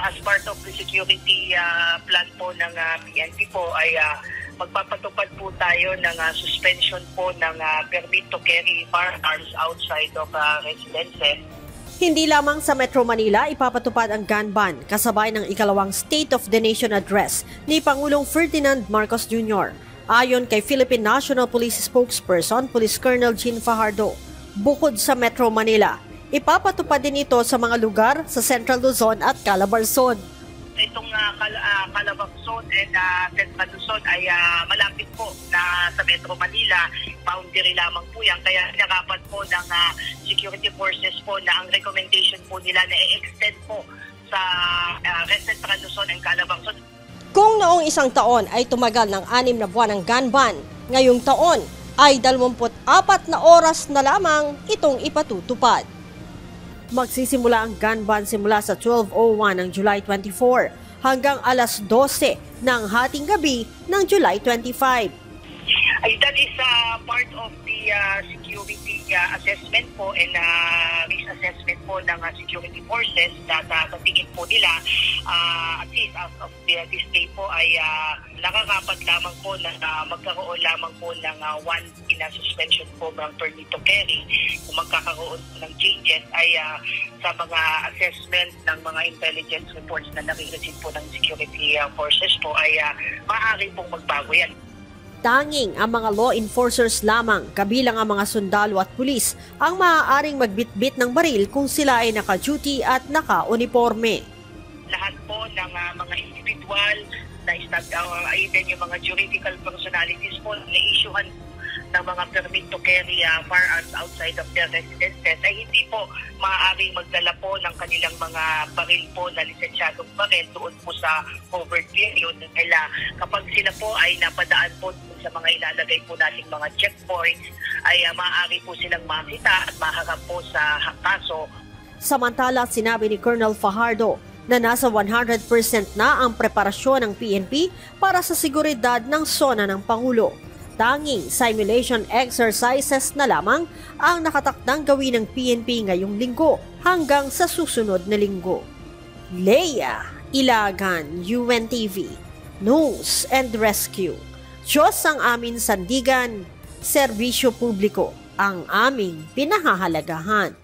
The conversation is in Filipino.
as part of the security plan po ng PNP po ay magpapatupad po tayo ng suspension po ng permit to carry firearms outside of residences. Hindi lamang sa Metro Manila ipapatupad ang gun ban kasabay ng ikalawang State of the Nation Address ni Pangulong Ferdinand Marcos Jr. Ayon kay Philippine National Police Spokesperson, Police Colonel Jean Fajardo, bukod sa Metro Manila, ipapatupad din ito sa mga lugar sa Central Luzon at Calabarzon. Itong Calabarzon and Central Luzon ay malapit po na sa Metro Manila. Boundary lamang po yan. Kaya nakapat po ng security forces po na ang recommendation po nila na i-extend po sa Central Luzon and Calabarzon. Kung noong isang taon ay tumagal ng 6 na buwan ang gun ban, ngayong taon ay 24 na oras na lamang itong ipatutupad. Magsisimula ang gun ban simula sa 12:01 ng July 24 hanggang alas 12 ng hating gabi ng July 25. That is part of the security assessment po and risk assessment po ng security forces na tatingin po nila at least as of this day po ay nakakapat lamang po na magkakaroon lamang po ng one in a suspension po ng permit to carry. Kung magkakaroon ng changes ay sa mga assessment ng mga intelligence reports na nare-receive po ng security forces po ay maaari pong magbago yan. Tanging ang mga law enforcers lamang, kabilang ang mga sundalo at pulis, ang maaaring magbitbit ng baril kung sila ay naka-duty at naka-uniforme. Lahat po ng mga individual, even yung mga juridical personalities po na isyuhan ng mga permit to carry firearms outside of their residences ay hindi po maaaring magdala po ng kanilang mga baril po na lisensyadong baril doon po sa covered period. Kaya kapag sila po ay napadaan po sa mga ilalagay po nating mga checkpoints ay maaari po silang makita at maharap po sa kaso. Samantala, sinabi ni Colonel Fajardo na nasa 100% na ang preparasyon ng PNP para sa seguridad ng zona ng Pangulo. Tanging simulation exercises na lamang ang nakatakdang gawin ng PNP ngayong linggo hanggang sa susunod na linggo. Lea Ilagan, UNTV, News and Rescue. Diyos ang aming sandigan, serbisyo publiko ang aming pinahahalagahan.